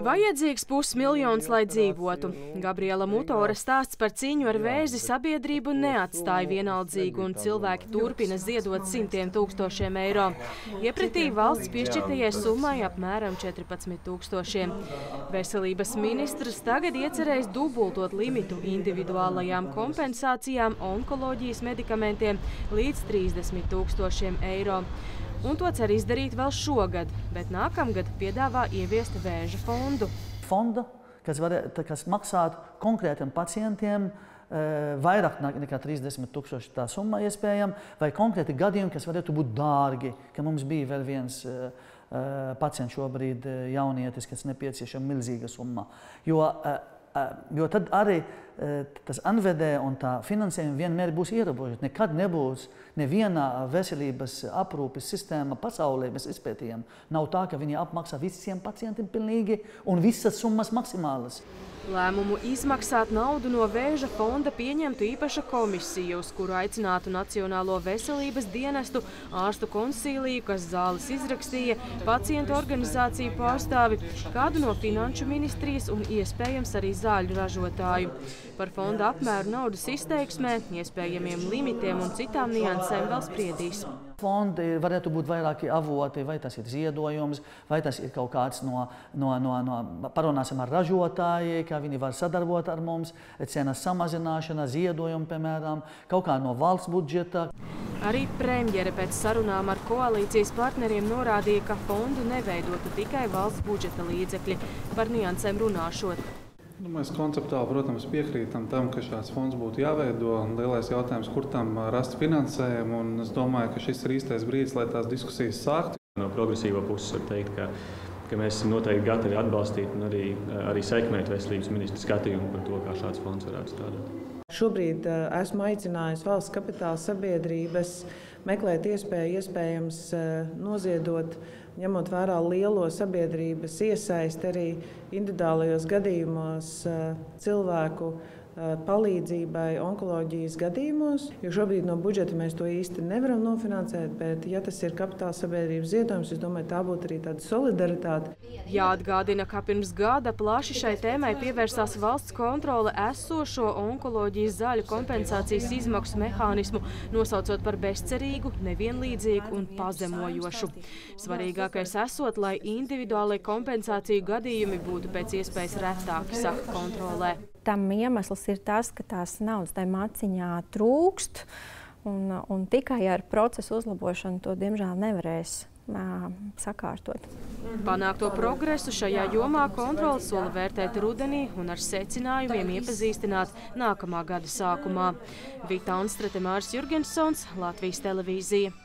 Vajadzīgs $500 000, lai dzīvotu. Gabriela Mutore stāsts par cīņu ar vēzi sabiedrību neatstāja vienaldzīgu, un cilvēki turpina ziedot $100 000. Iepratī valsts piešķirtajai summai apmēram 14 000. Veselības ministrs tagad iecerējis dubultot limitu individuālajām kompensācijām onkoloģijas medikamentiem līdz 30 000 eiro. Un to cer izdarīt vēl šogad, bet nākamgad piedāvā ieviest Vēža fondu. Fonda, kas maksātu konkrētiem pacientiem vairāk nekā 30 000, tā summa iespējama, vai konkrēti gadījumi, kas varētu būt dārgi, ka mums bija vēl viens pacients šobrīd jaunietis, kas nepieciešama milzīga summa. Jo tad arī tas NVD un tā finansējumi vienmēr būs ierobežoti. Nekad nebūs nevienā veselības aprūpes sistēma pasaulē, mēs izpētījām. Nav tā, ka viņi apmaksā visiem pacientiem pilnīgi un visas summas maksimālas. Lēmumu izmaksāt naudu no Vēža fonda pieņemtu īpaša komisija, uz kuru aicinātu Nacionālo veselības dienestu, ārstu konsīliju, kas zāles izrakstīja, pacientu organizāciju pārstāvi, kādu no finanšu ministrijas un iespējams arī zāļu ražotāju. Par fonda apmēru naudas izteiksmē, iespējamiem limitiem un citām niansēm vēl spriedīs. Fondi varētu būt vairāki avoti, vai tas ir ziedojums, vai tas ir kaut kāds parunāsim ar ražotāji, kā viņi var sadarbot ar mums, cenas samazināšana, ziedojumi, piemēram, kaut kā no valsts budžeta. Arī premjere pēc sarunām ar koalīcijas partneriem norādīja, ka fondu neveidotu tikai valsts budžeta līdzekļi, par niansēm runāšot. Nu, mēs konceptuāli, protams, piekrītam tam, ka šāds fonds būtu jāveido. Lielais jautājums, kur tam rast finansējumu, un es domāju, ka šis ir īstais brīdis, lai tās diskusijas sāktu. No progresīvā puses var teikt, ka mēs esam noteikti gatavi atbalstīt un arī sekmēt veselības ministra skatījumu par to, kā šāds fonds varētu strādāt. Šobrīd esmu aicinājusi valsts kapitāla sabiedrības meklēt iespēju, iespējams noziedot, ņemot vērā lielo sabiedrības iesaisti arī individuālajos gadījumos cilvēku palīdzībai onkoloģijas gadījumos, jo šobrīd no budžeta mēs to īsti nevaram nofinansēt, bet ja tas ir kapitāla sabiedrības ziedojums, es domāju, tā būtu arī tāda solidaritāte. Jāatgādina, ka pirms gada plaši šai tēmai pievērsās valsts kontrole esošo onkoloģijas zāļu kompensācijas izmaksu mehānismu, nosaucot par bezcerīgu, nevienlīdzīgu un pazemojošu. Svarīgākais esot, lai individuālai kompensāciju gadījumi būtu pēc iespējas retāki, saka kontrolē. Tam iemesls ir tas, ka tās naudas tai maciņā trūkst, un tikai ar procesu uzlabošanu to diemžēl nevarēs sakārtot. Panākto progresu šajā jomā kontrole sola vērtēt rudenī un ar secinājumiem iepazīstināt nākamā gada sākumā. Vita Unstrate, Māris Jurgensons, Latvijas televīzija.